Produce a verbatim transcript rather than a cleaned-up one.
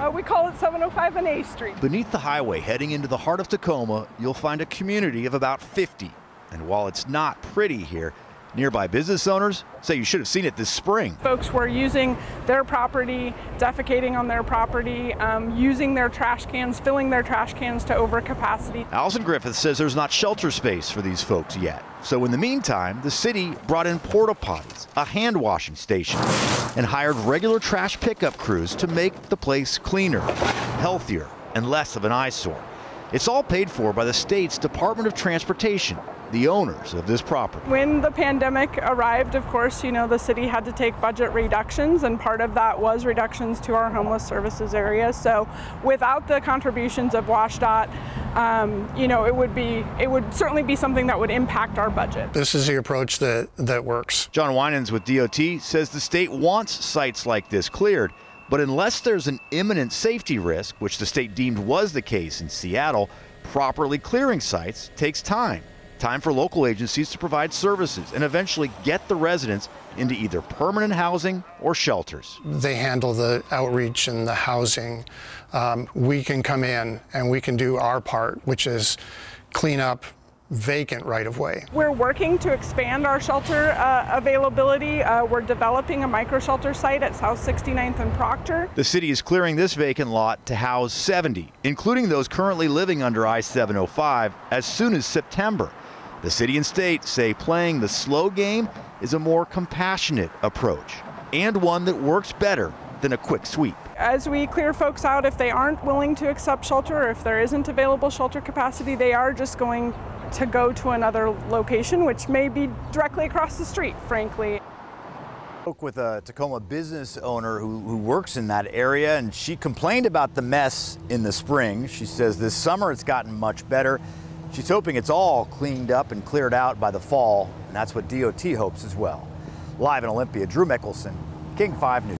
Uh, we call it seven oh five and A Street. Beneath the highway heading into the heart of Tacoma, you'll find a community of about fifty. And while it's not pretty here, nearby business owners say you should have seen it this spring. Folks were using their property, defecating on their property, um, using their trash cans, filling their trash cans to overcapacity. Allison Griffith says there's not shelter space for these folks yet. So in the meantime, the city brought in porta potties, a hand washing station, and hired regular trash pickup crews to make the place cleaner, healthier, and less of an eyesore. It's all paid for by the state's Department of Transportation, the owners of this property. When the pandemic arrived, of course, you know, the city had to take budget reductions, and part of that was reductions to our homeless services area. So without the contributions of WashDOT, um, you know, it would be, it would certainly be something that would impact our budget. This is the approach that, that works. John Wynands with D O T says the state wants sites like this cleared, but unless there's an imminent safety risk, which the state deemed was the case in Seattle, properly clearing sites takes time. Time for local agencies to provide services and eventually get the residents into either permanent housing or shelters. They handle the outreach and the housing. Um, we can come in and we can do our part, which is clean up vacant right-of-way. We're working to expand our shelter uh, availability. Uh, we're developing a micro-shelter site at South sixty-ninth and Proctor. The city is clearing this vacant lot to house seventy, including those currently living under I seven oh five, as soon as September. The city and state say playing the slow game is a more compassionate approach and one that works better than a quick sweep. As we clear folks out, if they aren't willing to accept shelter or if there isn't available shelter capacity, they are just going to go to another location, which may be directly across the street, frankly. I spoke with a Tacoma business owner who, who works in that area, and she complained about the mess in the spring. She says this summer it's gotten much better. She's hoping it's all cleaned up and cleared out by the fall, and that's what D O T hopes as well. Live in Olympia, Drew Mickelson, King five News.